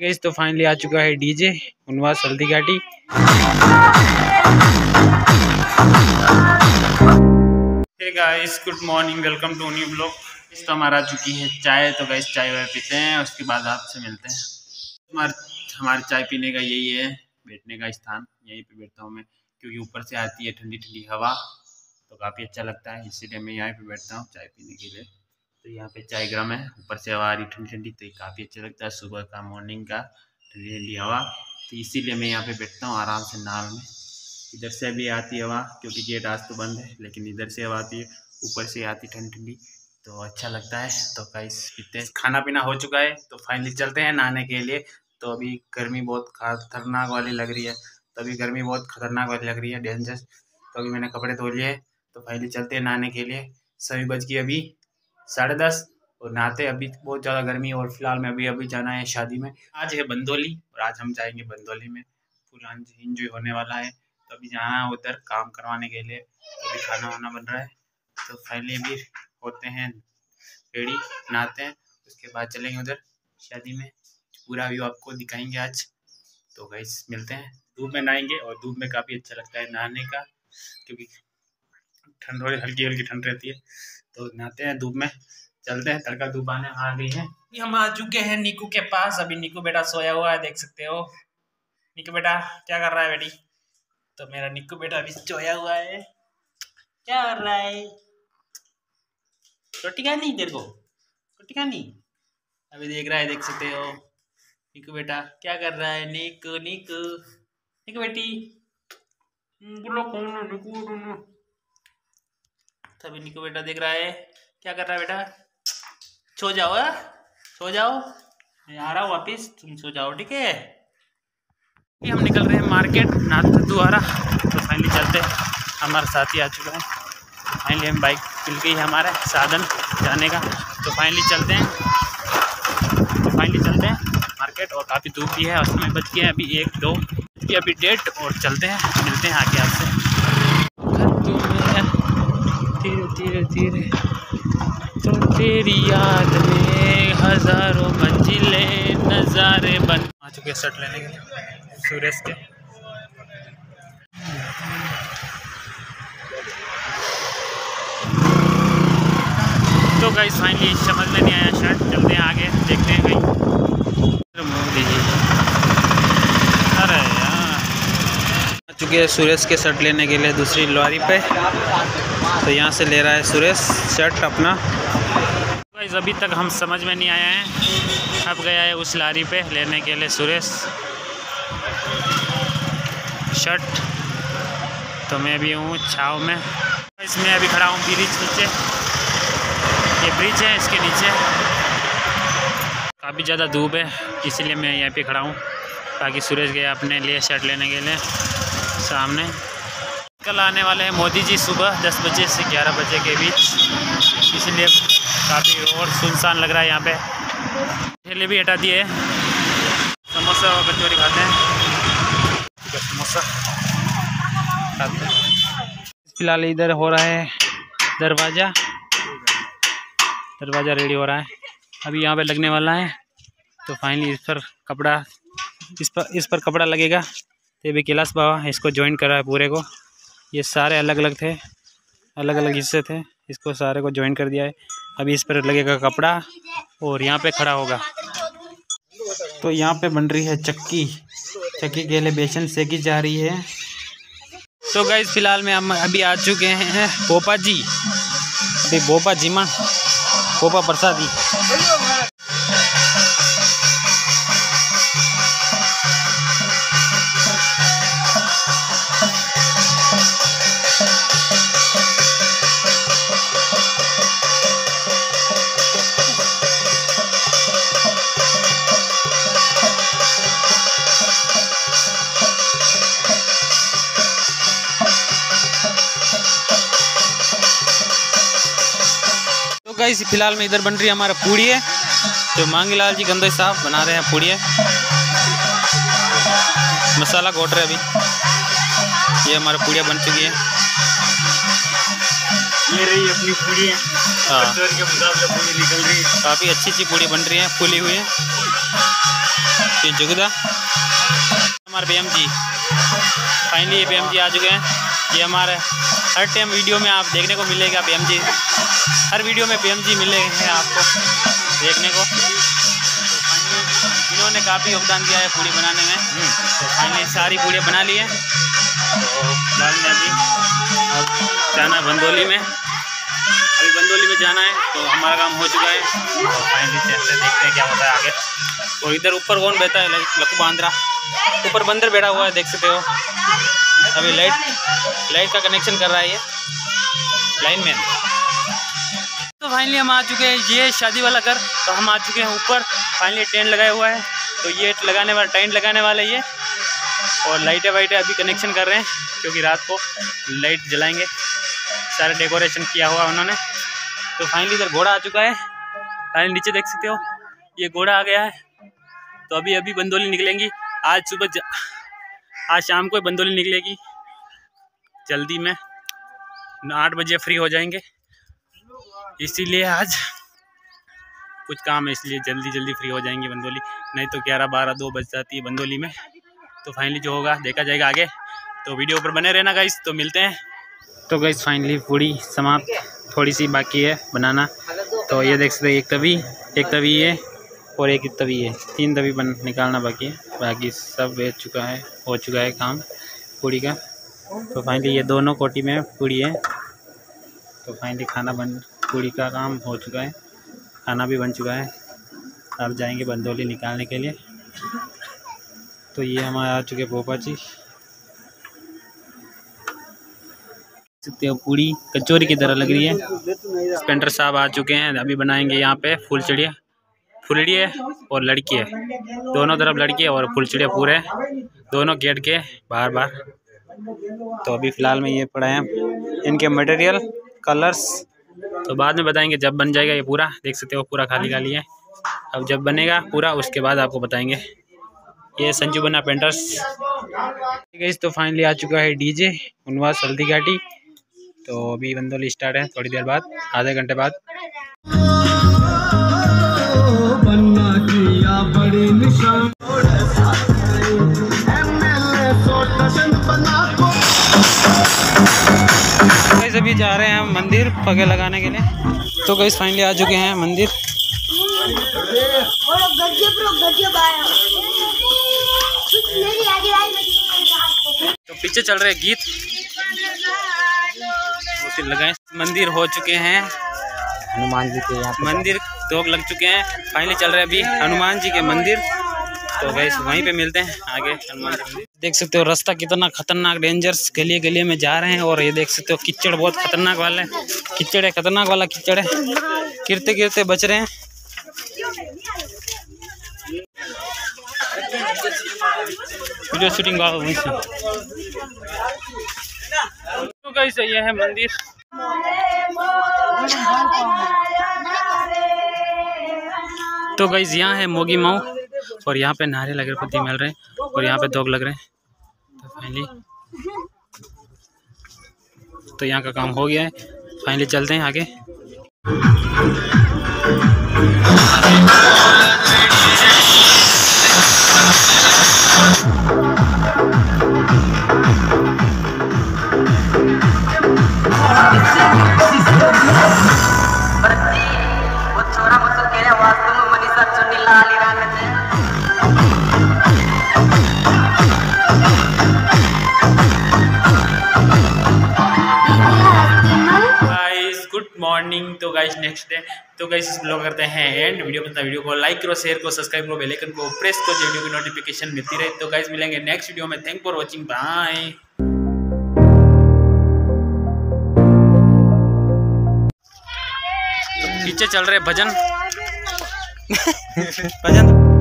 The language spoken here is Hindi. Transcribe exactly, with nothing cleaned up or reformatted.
गाइस तो फाइनली आ चुका है डीजे उनवा Haldi Ghati. Hey guys good morning, welcome to new blog. इस तो हमारा चुकी है चाय, तो गाइस चाय वाय पीते हैं, उसके बाद आपसे मिलते हैं। हमारे हमारे चाय पीने का यही है बैठने का स्थान, यहीं पे बैठता हूँ मैं, क्योंकि ऊपर से आती है ठंडी ठंडी हवा तो काफ़ी अच्छा लगता है, इसीलिए मैं यहाँ पे बैठता हूँ चाय पीने के लिए। तो यहाँ पे चाय गर्म है, ऊपर से हवा आ रही ठंडी ठंडी, तो काफ़ी अच्छा लगता है सुबह का मॉर्निंग का ठंडी ठंडी हवा, तो इसीलिए मैं यहाँ पे बैठता हूँ आराम से नाल में। इधर से भी आती है हवा, क्योंकि गेट आज तो बंद है, लेकिन इधर से हवा आती है, ऊपर से आती ठंडी ठंडी, तो अच्छा लगता है। तो गाइस पीते हैं, खाना पीना हो चुका है तो फाइनली चलते हैं नहाने के लिए। तो अभी गर्मी बहुत खतरनाक वाली लग रही है, तो अभी गर्मी बहुत खतरनाक वाली लग रही है, डेंजरस। तो अभी मैंने कपड़े धो लिए, तो फाइनली चलते हैं नहाने के लिए। सभी बज गई अभी साढ़े दस और नहाते, अभी बहुत ज़्यादा गर्मी, और फिलहाल मैं अभी अभी जाना है शादी में। आज है बंदोली और आज हम जाएंगे बंदोली में, पूरा इंजॉय होने वाला है। तो अभी जाना है उधर काम करवाने के लिए, अभी खाना वाना बन रहा है। तो फाइनली अभी होते हैं रेडी, नहाते हैं, उसके बाद चलेंगे उधर शादी में, पूरा व्यू आपको दिखाएंगे आज। तो गाइस मिलते हैं, धूप में नहाएंगे, और धूप में काफ़ी अच्छा लगता है नहाने का, क्योंकि ठंड हो रही, हल्की हल्की ठंड रहती है, तो नहाते हैं धूप में, चलते हैं। तड़का धूप आने आ गई है। हम आ चुके हैं निकू के पास, अभी निकू बेटा सोया हुआ है, देख सकते हो। निकू बेटा क्या कर रहा है बेटी? तो मेरा निकू बेटा अभी सोया हुआ है, क्या कर रहा है? रोटी खानी, तेरे को रोटी खानी, अभी देख रहा है, देख सकते हो। निकू बेटा क्या कर रहा है? निकू निकू निकू बेटी बोलो, कौन निकू दोनों। तभी निकू बेटा देख रहा है, क्या कर रहा है बेटा? सो जाओ, सो जाओ, मैं आ रहा हूँ वापिस, तुम सो जाओ, ठीक है। ये हम निकल रहे हैं मार्केट, नाथ द्वारा। तो फाइनली चलते, हमारा साथी आ चुका है, फाइनली हम बाइक मिल गई है हमारा साधन जाने का। तो फाइनली चलते हैं, तो फाइनली चलते हैं मार्केट, और काफ़ी धूप भी है, उसमें बच गया अभी एक दो की अभी डेट, और चलते हैं, मिलते हैं आगे आपसे। धीरे धीरे तो तेरी याद में हजारों मंजिलें नज़ारे बन। आ चुके शर्ट लेने के लिए सूरज के। तो गाइस फाइनली समझ में नहीं आया शर्ट, चलते हैं आगे, देखते हैं कहीं। अरे यार, आ चुके सूरज के शर्ट लेने के लिए दूसरी लॉरी पे। तो यहाँ से ले रहा है सुरेश शर्ट अपना। गाइस अभी तक हम समझ में नहीं आया है, अब गया है उस लारी पे लेने के लिए सुरेश शर्ट। तो मैं भी हूँ छाव में, इसमें अभी खड़ा हूँ ब्रिज नीचे, ये ब्रिज है, इसके नीचे काफ़ी ज़्यादा धूप है, इसीलिए मैं यहाँ पे खड़ा हूँ। बाकी सुरेश गया अपने लिए शर्ट लेने के लिए। सामने कल आने वाले हैं मोदी जी सुबह दस बजे से ग्यारह बजे के बीच, इसलिए काफ़ी और सुनसान लग रहा है यहाँ पे। ठेले भी हटा दिए, समोसा और कचौरी खाते हैं, समोसा खाते हैं। फिलहाल इधर हो रहा है दरवाज़ा, दरवाज़ा रेडी हो रहा है, अभी यहाँ पे लगने वाला है। तो फाइनली इस पर कपड़ा इस पर इस पर कपड़ा लगेगा। तो भी कैलाश बाबा इसको ज्वाइन कर रहा है पूरे को, ये सारे अलग अलग थे, अलग अलग हिस्से थे, इसको सारे को ज्वाइन कर दिया है। अभी इस पर लगेगा कपड़ा और यहाँ पे खड़ा होगा। तो यहाँ पे बन रही है चक्की, चक्की के लिए बेसन सेकी जा रही है। तो गाइस फिलहाल में हम अभी आ चुके हैं भोपा जी, अभी भोपा जी माँ भोपा प्रसादी। गाइस फिलहाल में इधर बन रही है हमारा पूड़ी है, तो मांगीलाल जी गंदोई साहब बना रहे हैं पूड़ी है, मसाला घोट रहे हैं अभी। ये हमारा पूड़िया बन चुकी है, ये रही अपनी पूड़ी है। हाँ, काफ़ी अच्छी अच्छी पूड़ी बन रही है, फूली हुई है। के जुगदा हमारे बेम जी। फाइनली ये बेम जी आ चुके हैं। ये हमारे हर टाइम वीडियो में आप देखने को मिलेगा बेम जी, हर वीडियो में बेम जी मिले हैं आपको देखने को। इन्होंने काफ़ी योगदान दिया है पूड़ी बनाने में। तो फाइनली सारी पूड़ियाँ बना ली हैं। तो फिलहाल में अभी जाना बंदोली में, अभी बंदोली में जाना है। तो हमारा काम हो चुका है। तो फाइनली चलते देखते हैं क्या होता है आगे। और इधर ऊपर कौन बैठा है? लक्कू बांद्रा ऊपर बंदर बैठा हुआ है, देख सकते हो। अभी लाइट लाइट का कनेक्शन कर रहा है ये लाइन मैन। तो फाइनली हम आ चुके हैं, ये शादी वाला घर। तो हम आ चुके हैं ऊपर। फाइनली टेंट लगाया हुआ है। तो ये लगाने वाला टेंट लगाने वाला ये, और लाइटें वाइटें अभी कनेक्शन कर रहे हैं क्योंकि रात को लाइट जलाएंगे। सारा डेकोरेशन किया हुआ उन्होंने। तो फाइनली इधर घोड़ा आ चुका है। फाइनली नीचे देख सकते हो ये घोड़ा आ गया है। तो अभी अभी बंदोली निकलेंगी। आज सुबह आज शाम को बंदोली निकलेगी। जल्दी में आठ बजे फ्री हो जाएंगे, इसीलिए आज कुछ काम है, इसलिए जल्दी जल्दी फ्री हो जाएंगे बंदोली। नहीं तो ग्यारह बारह दो बज जाती है बंदोली में। तो फाइनली जो होगा देखा जाएगा आगे। तो वीडियो पर बने रहना गाइस। तो मिलते हैं। तो गाइस फाइनली पूड़ी समाप्त, थोड़ी सी बाकी है बनाना। तो ये देख सकते हैं एक तवी एक तवी है और एक तवी है, तीन तवी बन निकालना बाकी है। बाकी सब बेच चुका है, हो चुका है काम पूड़ी का। तो फाइनली ये दोनों कोटी में पूड़ी है। तो फाइनली खाना बन पूड़ी का काम हो चुका है, खाना भी बन चुका है। अब जाएंगे बंदोली निकालने के लिए। तो ये हमारे आ चुके पोपा जी। पूड़ी कचौरी की तरह लग रही है। स्पेंडर साहब आ चुके हैं, अभी बनाएंगे यहाँ पे फूल चिड़िया। फुलड़ी है और लड़की है, दोनों तरफ लड़की है और फूल चिड़िया पूरे दोनों गेट के बाहर बाहर। तो अभी फ़िलहाल में ये पड़ा है इनके मटेरियल कलर्स। तो बाद में बताएंगे जब बन जाएगा ये पूरा। देख सकते हो पूरा खाली खाली है। अब जब बनेगा पूरा उसके बाद आपको बताएंगे। ये संजू बना पेंटर्स। तो फाइनली आ चुका है डी जे उनवास हल्दी घाटी। तो अभी बंदोली स्टार्ट है थोड़ी देर बाद, आधे घंटे बाद। गाइस अभी जा रहे हैं हम मंदिर पगे लगाने के लिए। तो गाइस फाइनली आ चुके हैं मंदिर। तो पीछे चल रहे गीत लगाए। मंदिर हो चुके हैं हनुमान जी के यहाँ, मंदिर तो लग चुके हैं। फाइनली चल रहे अभी हनुमान जी के मंदिर। तो गैस वहीं पे मिलते हैं आगे हनुमान जी। देख सकते हो रास्ता कितना खतरनाक, डेंजर्स गलिये गलिये में जा रहे हैं। और ये देख सकते हो कीचड़ बहुत खतरनाक वाला है, कीचड़ है खतरनाक वाला कीचड़ है। गिरते गिरते बच रहे हैं। वीडियो शूटिंग तो गाइस ये है मंदिर। तो गाइस यहाँ है मोगी माऊ और यहाँ पे नारे लगे पत्ती मिल रहे हैं और यहाँ पे दोग लग रहे हैं। तो फाइनली तो यहाँ का काम हो गया है। फाइनली चलते हैं आगे। मॉर्निंग। तो गाइस नेक्स्ट डे। तो गाइस इस ब्लॉग करते हैं एंड। वीडियो पसंद वीडियो को लाइक करो, शेयर करो, सब्सक्राइब करो, बेल आइकन को प्रेस करो, वीडियो की नोटिफिकेशन मिलती रहे। तो गाइस मिलेंगे नेक्स्ट वीडियो में। Thank for watching, bye. पीछे चल रहे भजन भजन।